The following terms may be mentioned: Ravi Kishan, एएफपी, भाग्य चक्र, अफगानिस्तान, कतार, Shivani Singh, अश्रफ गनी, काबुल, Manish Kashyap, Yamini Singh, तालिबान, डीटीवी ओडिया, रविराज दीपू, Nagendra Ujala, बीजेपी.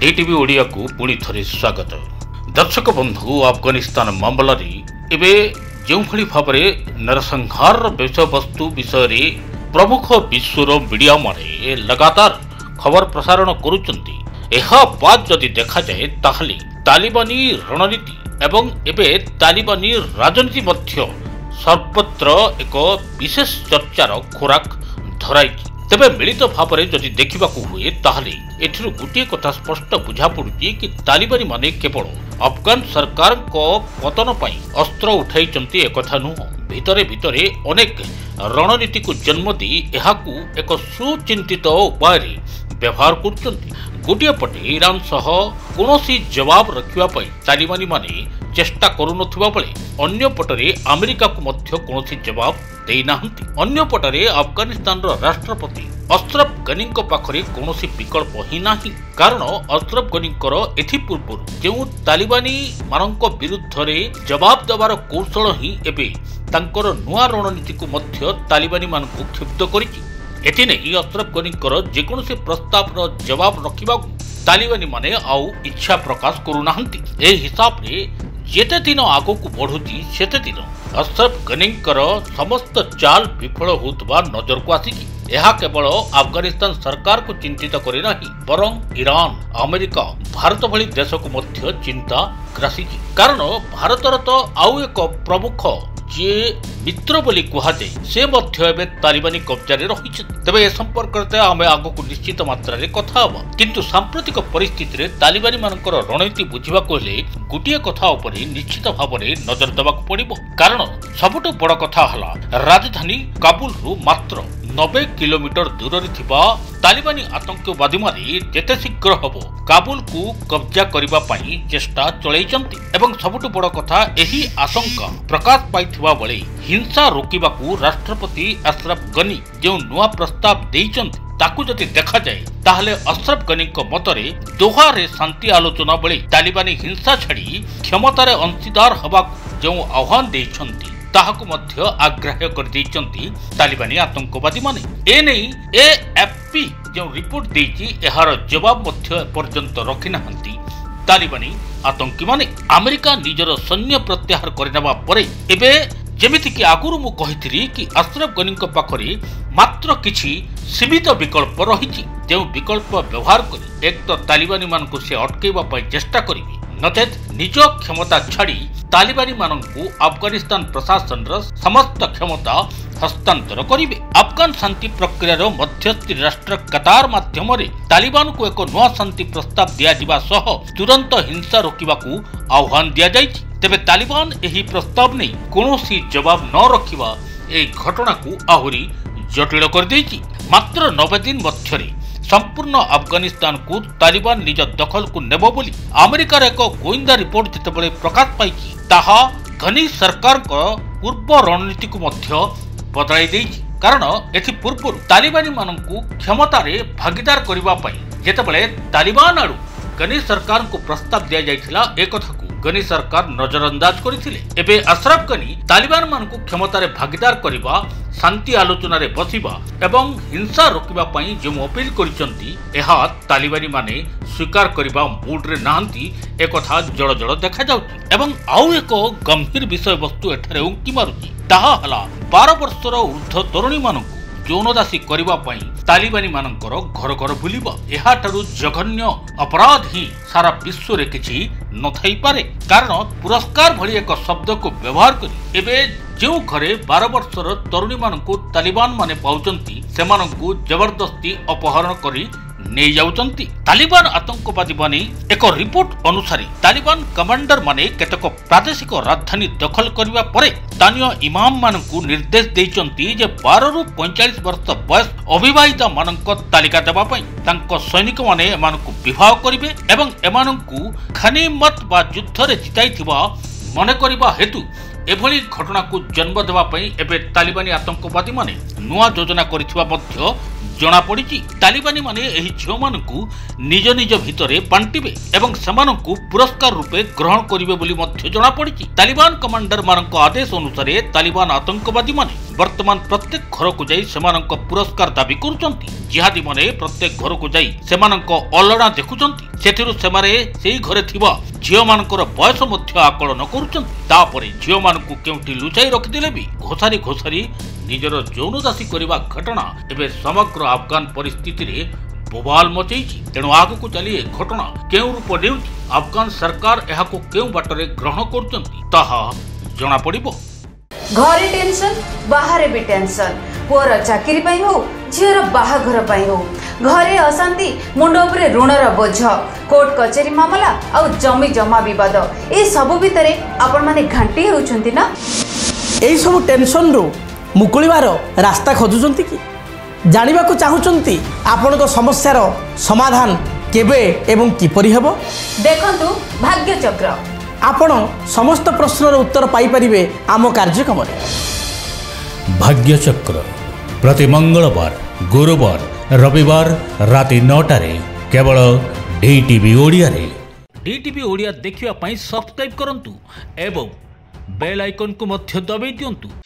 डीटीवी ओडिया को पुणी थे स्वागत। दर्शक बंधु, अफगानिस्तान मामल जो भाव में नरसंहार विषयवस्तु विषय प्रमुख विश्वर मीडिया माने लगातार खबर प्रसारण करुचंती। एहा बाद जदि देखा जाए ताहली तालिबानी रणनीति एवं एबे तालिबानी राजनीति मध्य सर्वत्र एक विशेष चर्चार खोराक धराई। तेबे मिलित भाव में जदि देखा हुए ताहले गोटे कथा स्पष्ट बुझा पड़ी कि तालिबानी माने केवल अफगान सरकार को पतन पाई अस्त्र उठाई एक नुह, भितरे भितरे अनेक रणनीति को जन्म दी एहाकू एक सुचिंतित उपाय व्यवहार कर गोटे पटे ईरान सह कोनोसी जवाब रखिबा पई तालिबानी माने चेष्टा करुनथुबा बेले अन्य पटरे अमेरिका को मध्य कोनोसी जवाब देनाहंती। अन्य पटरे अफगानिस्तान राष्ट्रपति अश्रफ गनी पाखरे कोनोसी विकल्प ही नाही, कारण अश्रफ गनी एथि पूर्व जो तालिबानी मानक विरुद्ध रे जवाब देवार कौशल ही एबे तांकर नुआ रणनीति को मध्य तालिबानी मानकु क्षिप्त करिछि। एथिनेई अश्रफ गनी जेकोसी प्रस्तावर जवाब रखा तालिबानी माने आउ इच्छा प्रकाश करुनाहंती। ए हिसाब रे जेते दिन आगो को बढ़ुची सेते दिन अश्रफ गनी समस्त चाल विफल होतबा नजर को आसीकी। यह केवल अफगानिस्तान सरकार को चिंतित करे नाही, बरं ईरान, अमेरिका, भारत भली देश को मध्य चिंता ग्रासी, कारण भारतर तो आउ एक प्रमुख जे मित्र बोली कहुए से मध्य एवं तालिबानी कब्जा रे रही। तेब ए संपर्क आम आग को निश्चित मात्रा रे कथा हवा, किंतु सांप्रतिक परिस्थिति रे तालिबानी मानकर रणनीति बुझा गोटे कथा उपरि निश्चित भाव में नजर देवाक पड़िबो, कारण सबुठ बड़ कथा हला राजधानी काबुल रु मात्र 90 किलोमीटर दूर रे थिबा तालिबानी आतंकवादी माने जेते शीघ्र हबो काबुल को कब्जा करबा पई चेष्टा चलैचंती। एवं सबुठ बड़ कथा एही आशंका प्रकाश पाइथिबा बळे हिंसा रोकिबा को राष्ट्रपति अश्रफ गनी जो नुआ प्रस्ताव देइचंती ताकु जति देखा जाए ताहले अश्रफ गनी मतरे दोहा रे शांति आलोचना बळे तालिबानी हिंसा छाड़ी क्षमतार अंशीदार हवा जो आह्वान देइचंती ताहाकु मध्य आग्रह कर देइचंती तालिबानी आतंकवादी माने। एने एएफपी जो रिपोर्ट देइची एहार जवाब मध्य पर्यंत रखि नहंती तालिबानी आतंकी माने। अमेरिका निजर सैन्य प्रत्याहार करनबा परे एबे जेमिति कि आगुरु मु कहिथिरी कि अश्रफ गनी पाखरे मात्र किछि सीमित विकल्प रहिछि, जे विकल्प व्यवहार करी एक तो तालिबानी मानकु से अटकैबा पय चेष्टा करिबे, नचेत निज क्षमता छाड़ी तालिबानी मानकु अफगानिस्तान प्रशासन समस्त क्षमता हस्तांतर करिवे। अफगान शांति प्रक्रिया रो मध्यस्थी राष्ट्र कतार माध्यम रे तालिबान को एक नवा शांति प्रस्ताव दिया जिबा सह तुरंत हिंसा रोकिबा को आह्वान दिया जाय। तेबे तालिबान एही प्रस्ताव नै कोनोसी जवाब न रखिबा ए घटना को आहुरी जटिल कर देछि। मात्र 90 दिन मध्यरे संपूर्ण अफगानिस्तान को तालिबान निज दखल को नेबो बोली अमेरिकार एक गोइंदा रिपोर्ट जितेबाला प्रकाश पाई ताहा गनी सरकार को पूर्व रणनीति को मध्य बदलाई देछि, कारण एथि पूर्व तालिबानी मानकु क्षमता रे भागीदार करबा पई जेतेबाला तालिबान आडू गनी सरकार को प्रस्ताव दिया जायथिला ए कथा को गनी सरकार नजरअंदाज करिथिले। एबे अश्रफ गनी तालिबान मानकु क्षमता रे भागीदार करबा, शांति आलोचना रे बसिबा एवं हिंसा रोकिबा पई जे अपील करिसंती एहा तालिबानी माने स्वीकार करबा मूड रे नांती ए कथा जड़ जड़ देखा जाउची। एवं आउ एको गंभीर विषय वस्तु एठारे उंकी मारुची ताहा हला 12 वर्षर ऊर्ध्व तरुणी मानकु यौनदासी करबा पई तालिबानी मानकर घर घर बुलिबा एहा ठारू जघन्य अपराध ही सारा विश्व रे किछि न थाई पारे, कारण पुरस्कार भली एक शब्द को व्यवहार करी एबे जो घरे 12 वर्षर तरुणी मानकु तालिबान माने पाउचंती सेमानकु जबरदस्ती अपहरण करी नै जाउचंती। तालिबान आतंकवादी माने एक रिपोर्ट अनुसार तालिबान कमांडर माने केतक प्रादेशिक राजधानी दखल करबा परे स्थानीय इमाम मानकु निर्देश दैचंती जे 12 रु 45 वर्ष बयस अविवाहिता मानक तालिका देबा पई तांको सैनिक माने एमानकु विवाह करिवे एवं एमानकु खनीमत बा युद्ध रे जिताइथिबा मने करबा हेतु एभली घटना को जन्म देवा पई एबे तालिबानी आतंकवादी माने नुआ योजना करिथिबा मध्य जना पड़िछि। तालिबानी माने एही झियो मानकु निज निज भितरे बांटिबे एवं समानकु पुरस्कार रूपे ग्रहण करिवे बोली मध्य जना पड़िछि। तालिबान कमांडर मानक आदेश अनुसार तालिबान आतंकवादी माने वर्तमान प्रत्येक घर को जाई सेमानंक पुरस्कार दाबी करुचंती। जिहादी माने प्रत्येक घर को जाई सेमानंक अलड़ा देखुचंती, सेथिरु सेमारे सेही घरे थिबा झियो मानकर बयस मध्य आकलन करुचंती। तापरे झियो मानकु केउठी लुचाई रखिदेले भी घोसारी घोसारी निजर यौनदासी करिवा घटना एबे समग्र अफगान परिस्थिति रे बोबाल मचई। तेणु आगकू चली घटना केउ रूप देउची, अफगान सरकार एहाकू केउ बाटरे ग्रहण करुचंती ताहा जना पड़िबो। घरे टेंशन, बाहर भी टेंशन, पुअर चाकरी हो, झीर बाहाघर हो, घरे अशांति, मुंड उपरे ऋणर बोझ, कोर्ट कचेरी मामला आ जमी जमा बद, ये सबू भितर आपण मैंने घाटी होती ना। यही सब टेंशन रु मुकुलिवार रास्ता खोजुंट कि जानवा चाहती आपण समस्यार समाधान केबे एवं किपरि हेबो। देखंतु भाग्य चक्र, आपण समस्त प्रश्नर उत्तर पाई परिबे आम कार्यक्रम रे। भाग्य चक्र प्रति मंगलवार, गुरुवार, रविवार राति 9टा रे केवल डीटीवी ओडिया रे। डीटीवी ओडिया देखिबा पई सब्सक्राइब करंतु एवं बेल आइकन को मध्य दबाइ दियंतु।